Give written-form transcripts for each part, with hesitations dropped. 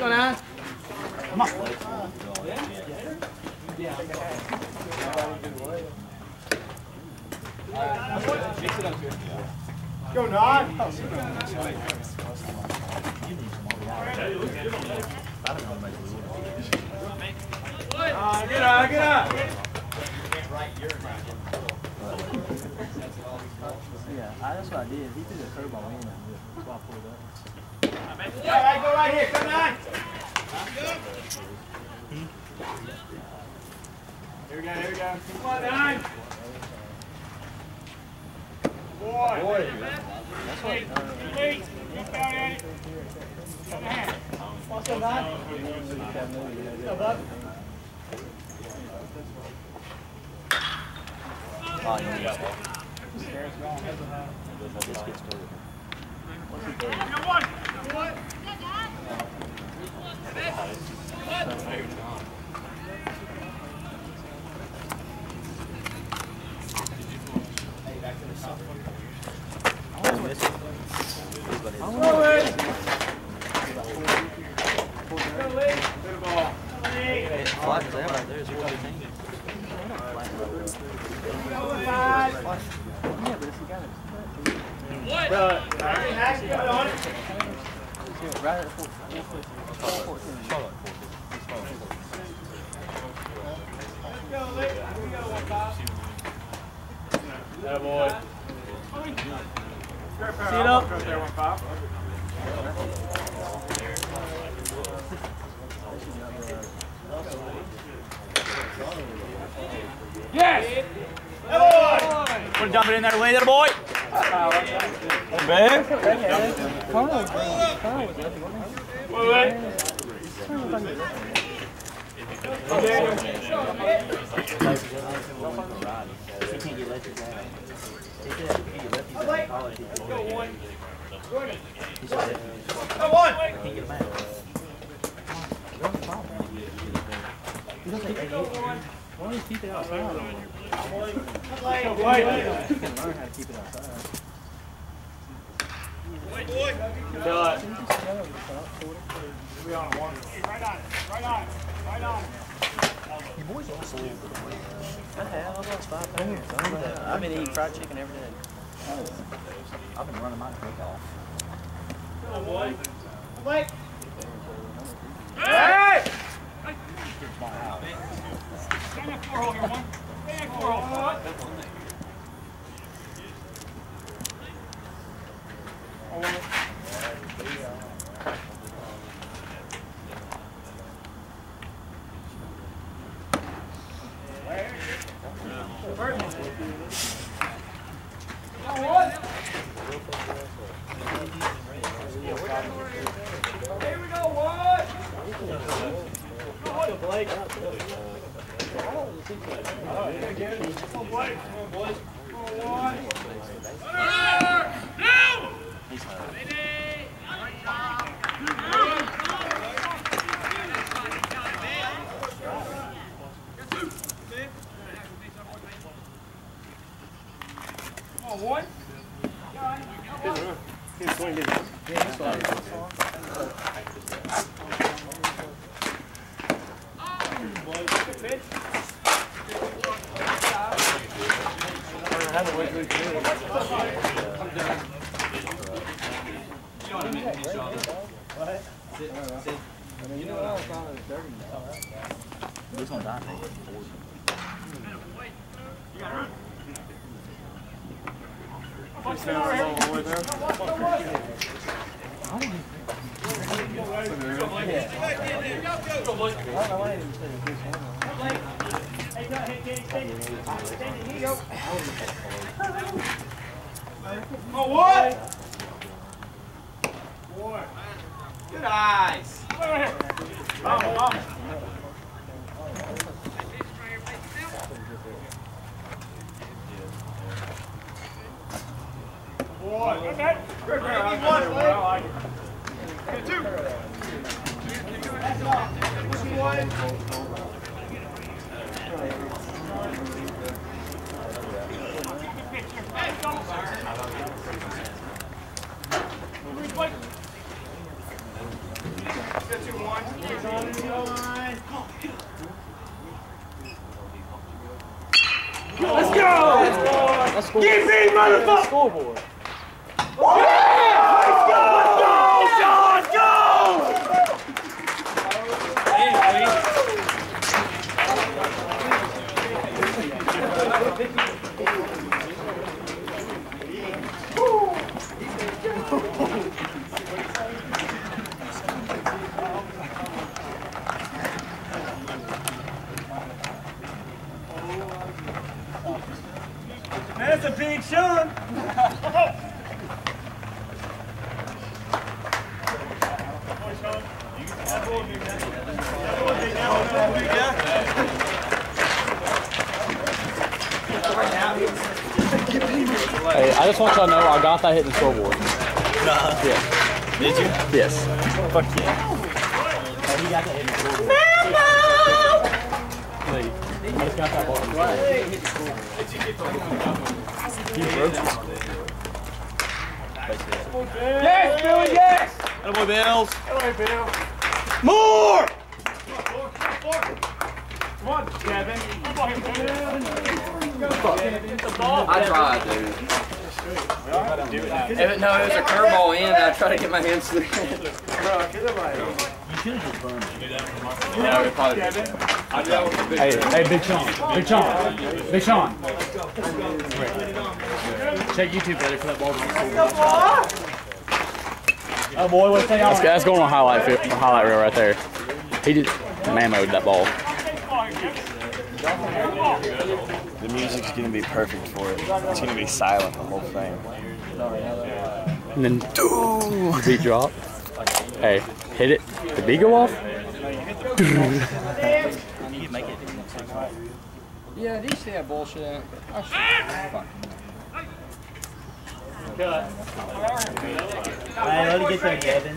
Go down. Come on. Go, Don. Get out, get out. Yeah, that's what I did. He threw the curveball in. That's why I pulled up. Alright, go right here, come on! Here we go, come on, Don! Boy! Boy. Wait, wait, you found it! Come on! What's up, Don? What's up, bud? Oh, you got one. Let's get started. School. Get me, motherfucker! Scoreboard. Oh, yeah! Let's go! Let's go! That's a Big Sean. Hey, I just want y'all to know I got that hit in the scoreboard. Nah. Yeah. Did you? Yes. Fuck yeah. He got that hit in the scoreboard. Mambo! I just got that ball. Yes, Billy, yes! Hello, boy, Bills. Hello, Bill. More! Come on, Kevin. I tried, dude. It was a curveball in, I tried to get my hands through it. You just burned it. Yeah, we probably did. Hey, Big Sean. Big Sean. Big Sean. Check YouTube better for that ball. Oh boy, what's that? That's going on highlight reel right there. He just man-moed that ball. The music's gonna be perfect for it. It's gonna be silent the whole thing. And then beat drop. Hey, hit it. The beat go off? Yeah, they say that bullshit out. Oh shit. Fuck. Alright, let me get that, Kevin.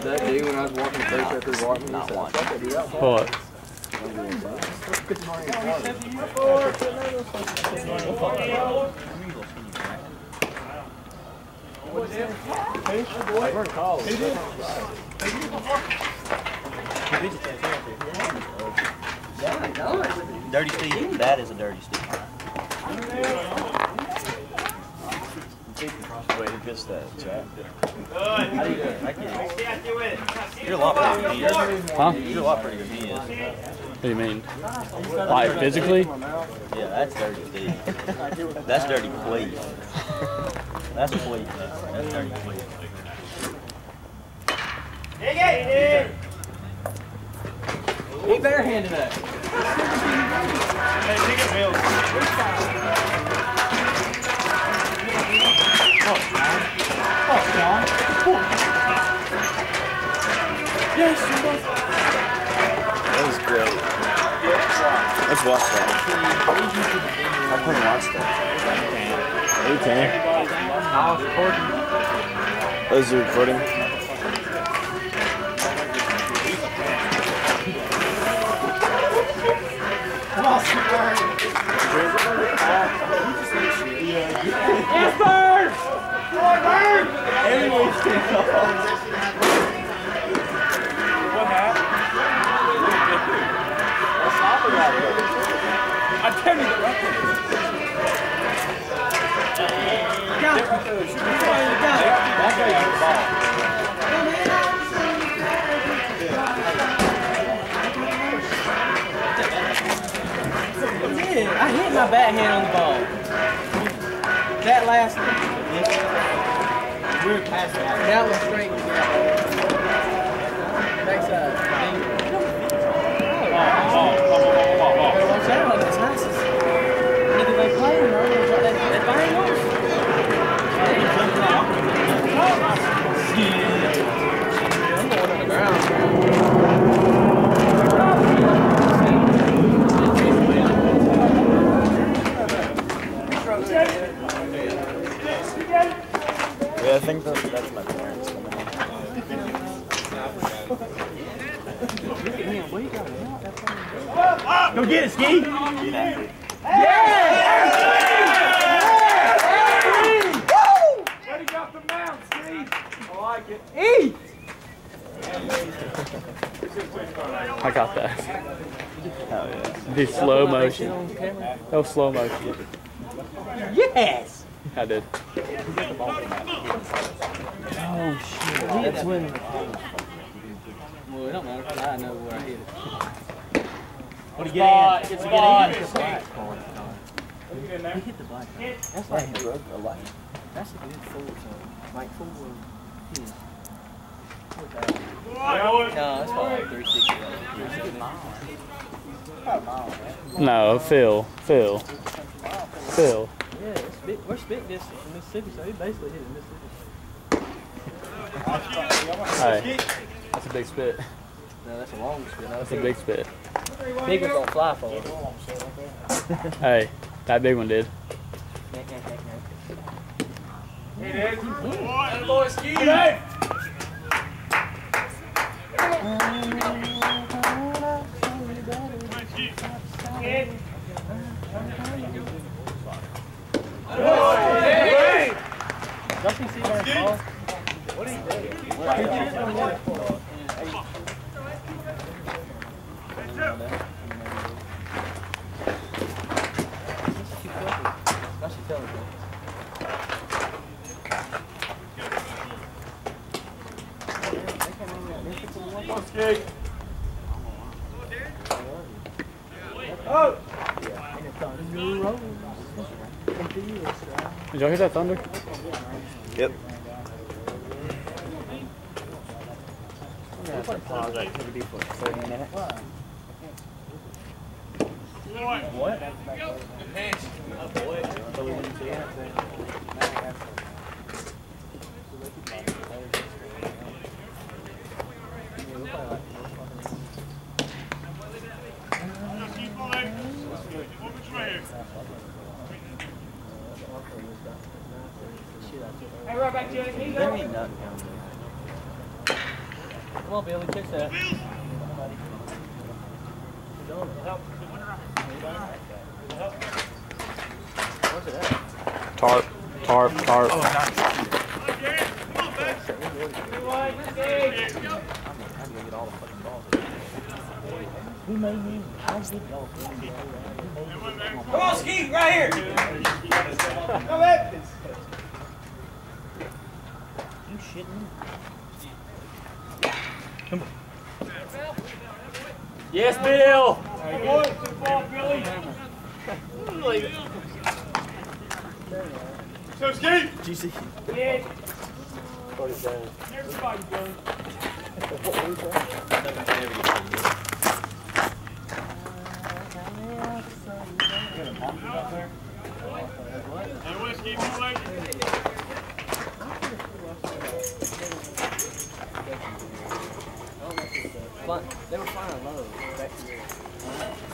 That day when I was walking through walking, not one. What? Dirty Steve, that is a Dirty Steve. Wait, who missed that, Jack? You're a lot prettier than he is. Huh? You're a lot prettier than he is. What do you mean? Like, physically? Yeah, that's Dirty Steve. That's Dirty Please. That's a plea. That's Dirty Plea. He better hand it up. Hey, take it, Bill. Fuck, John. Yes, you must. That was great. Let's watch that. I couldn't watch that. Hey, Tanner. I was recording. Oh, is it recording? Yes, Bird! Everyone's taking off. What happened? That's not the right way. I tell you the record. I hit my backhand on the ball. That last one. We were passing. That was straight. Next Yeah, I think that's my parents. Go get it, Skeet! Yeah! Woo! Ready got the mound, Skeet! I like it. Eat! I got that. The slow motion. That was slow motion. Yes! I did. Oh, shit. That's when... Well, it don't matter because I know where I hit it. What do you get in? It's gone. It's gone. He hit the black. That's like he broke a light. That's a good full time. Like full one. No, that's probably like 360. 360. No, Phil. Yeah, it's big, we're spitting this in Mississippi, so he basically hit it in Mississippi. Hey, that's a big spit. No, that's a long spit. That's a big spit. Big one's on fly for. Hey. That big one did. Hey, Dad. That boy Skeet. Hey! Don't you see where it's falling? What are you doing? What are did y'all hear that thunder? Yep. We're gonna pause. It's gonna be for 30 minutes. What? Hey, right back to you. There ain't nothing down there. Come on, Billy, fix that. What's it at? Tarp. Oh, nice. Come on, back. I'm going to get all the fucking balls. Who made me? I was getting all the fucking balls. Come on, Skeet, right here. Come at this. Shitting. Come on. Yes, Bill! Billy. So, Skeet! GC. Yeah. Everybody, Billy. What was that? And what's keeping you away? They were flying low back here.